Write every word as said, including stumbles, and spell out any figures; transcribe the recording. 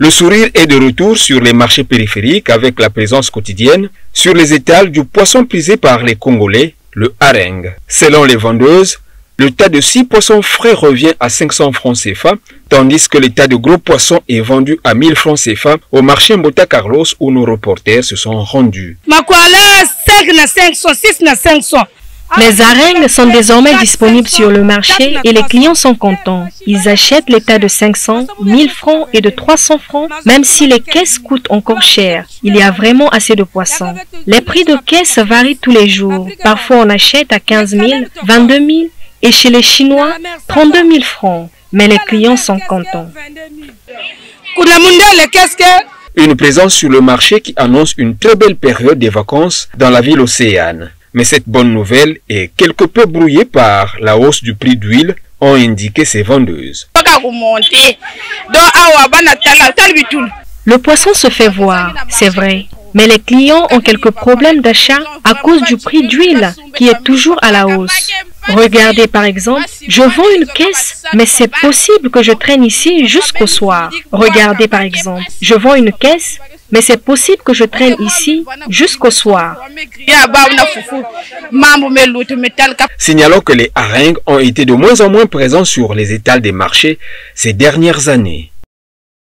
Le sourire est de retour sur les marchés périphériques avec la présence quotidienne sur les étals du poisson prisé par les Congolais, le hareng. Selon les vendeuses, le tas de six poissons frais revient à cinq cents francs C F A, tandis que le tas de gros poissons est vendu à mille francs C F A au marché Mbota Carlos où nos reporters se sont rendus. Les harengs sont désormais disponibles sur le marché et les clients sont contents. Ils achètent les tas de cinq cents, mille francs et de trois cents francs, même si les caisses coûtent encore cher. Il y a vraiment assez de poissons. Les prix de caisse varient tous les jours. Parfois, on achète à quinze mille, vingt-deux mille et chez les Chinois, trente-deux mille francs. Mais les clients sont contents. Une présence sur le marché qui annonce une très belle période des vacances dans la ville océane. Mais cette bonne nouvelle est quelque peu brouillée par la hausse du prix d'huile, ont indiqué ces vendeuses. Le poisson se fait voir, c'est vrai, mais les clients ont quelques problèmes d'achat à cause du prix d'huile qui est toujours à la hausse. Regardez par exemple, je vends une caisse, mais c'est possible que je traîne ici jusqu'au soir. Regardez par exemple, je vends une caisse, mais c'est possible que je traîne ici jusqu'au soir. Signalons que les harengs ont été de moins en moins présents sur les étals des marchés ces dernières années.